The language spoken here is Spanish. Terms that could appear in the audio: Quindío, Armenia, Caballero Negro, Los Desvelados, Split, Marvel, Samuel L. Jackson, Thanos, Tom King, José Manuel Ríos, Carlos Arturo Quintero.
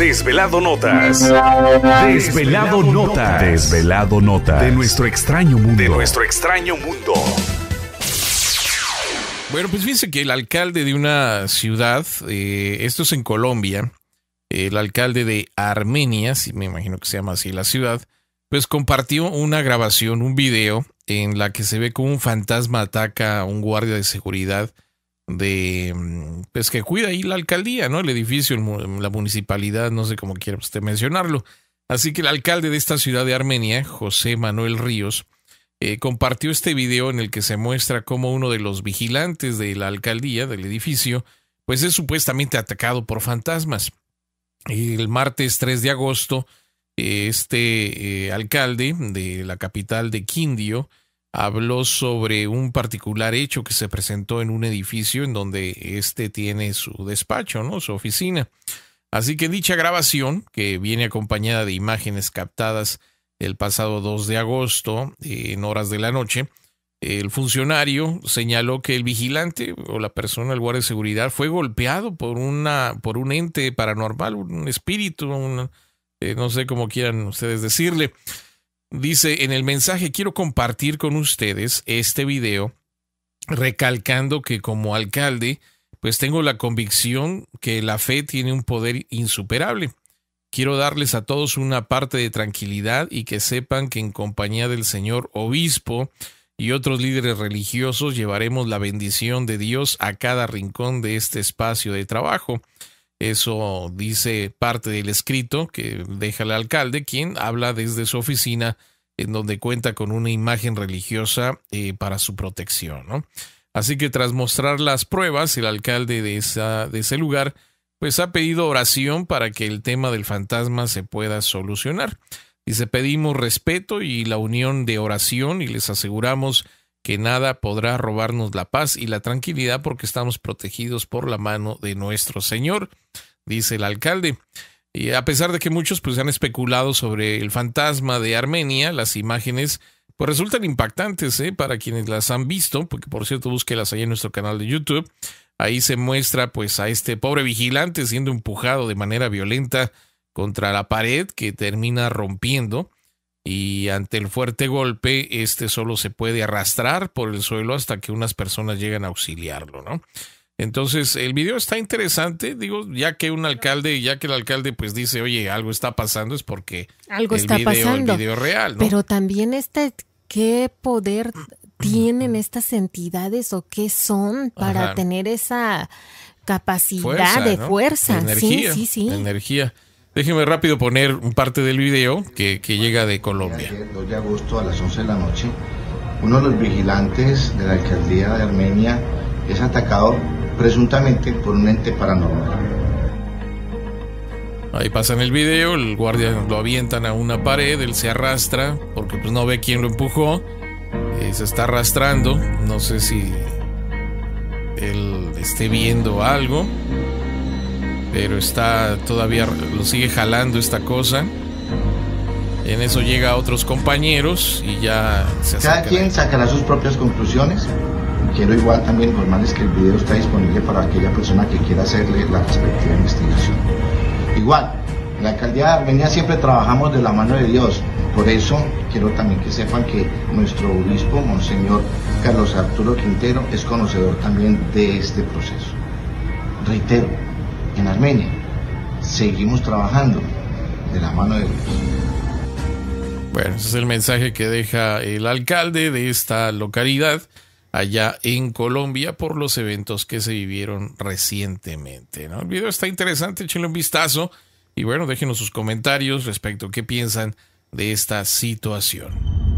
Desvelado Notas. Desvelado Notas. Desvelado Notas. De nuestro extraño mundo. De nuestro extraño mundo. Bueno, pues fíjense que el alcalde de una ciudad, esto es en Colombia, el alcalde de Armenia, sí, me imagino que se llama así la ciudad, pues compartió una grabación, un video, en la que se ve como un fantasma ataca a un guardia de seguridad de, pues que cuida ahí la alcaldía, ¿no? El edificio, la municipalidad, no sé cómo quiera usted mencionarlo. Así que el alcalde de esta ciudad de Armenia, José Manuel Ríos, compartió este video en el que se muestra cómo uno de los vigilantes de la alcaldía, del edificio, pues es supuestamente atacado por fantasmas. El martes 3 de agosto, este alcalde de la capital de Quindío habló sobre un particular hecho que se presentó en un edificio en donde este tiene su despacho, ¿no? Su oficina. Así que dicha grabación, que viene acompañada de imágenes captadas el pasado 2 de agosto, en horas de la noche, el funcionario señaló que el vigilante o la persona, el guardia de seguridad, fue golpeado por un ente paranormal, un espíritu, no sé cómo quieran ustedes decirle. Dice en el mensaje: quiero compartir con ustedes este video, recalcando que como alcalde, pues tengo la convicción que la fe tiene un poder insuperable. Quiero darles a todos una parte de tranquilidad y que sepan que en compañía del señor obispo y otros líderes religiosos llevaremos la bendición de Dios a cada rincón de este espacio de trabajo. Eso dice parte del escrito que deja el alcalde, quien habla desde su oficina, en donde cuenta con una imagen religiosa para su protección, ¿no? Así que tras mostrar las pruebas, el alcalde de ese lugar pues ha pedido oración para que el tema del fantasma se pueda solucionar. Dice: pedimos respeto y la unión de oración y les aseguramos que nada podrá robarnos la paz y la tranquilidad porque estamos protegidos por la mano de nuestro Señor, dice el alcalde. Y a pesar de que muchos pues han especulado sobre el fantasma de Armenia, las imágenes pues resultan impactantes para quienes las han visto, porque por cierto búsquelas ahí en nuestro canal de YouTube. Ahí se muestra pues a este pobre vigilante siendo empujado de manera violenta contra la pared, que termina rompiendo. Y ante el fuerte golpe, este solo se puede arrastrar por el suelo hasta que unas personas llegan a auxiliarlo, ¿no? Entonces, el video está interesante, digo, ya que el alcalde pues dice, oye, algo está pasando, es porque el video real, ¿no? Pero también ¿qué poder tienen estas entidades o qué son para tener esa capacidad de fuerza? Energía, sí. Energía. Déjeme rápido poner parte del video que llega de Colombia. El 2 de agosto a las 11 de la noche, uno de los vigilantes de la alcaldía de Armenia es atacado presuntamente por un ente paranormal. Ahí pasan el video, el guardia lo avientan a una pared, él se arrastra porque pues no ve quién lo empujó, se está arrastrando, no sé si él esté viendo algo, pero está todavía, lo sigue jalando esta cosa. En eso llega a otros compañeros y ya se acerca. Cada quien sacará sus propias conclusiones. Quiero igual también informarles que el video está disponible para aquella persona que quiera hacerle la respectiva investigación. Igual, en la alcaldía de Armenia siempre trabajamos de la mano de Dios. Por eso quiero también que sepan que nuestro obispo, Monseñor Carlos Arturo Quintero, es conocedor también de este proceso. Reitero, en Armenia seguimos trabajando de la mano de Dios. Bueno, ese es el mensaje que deja el alcalde de esta localidad allá en Colombia por los eventos que se vivieron recientemente, ¿no? El video está interesante, échenle un vistazo y bueno, déjenos sus comentarios respecto a qué piensan de esta situación.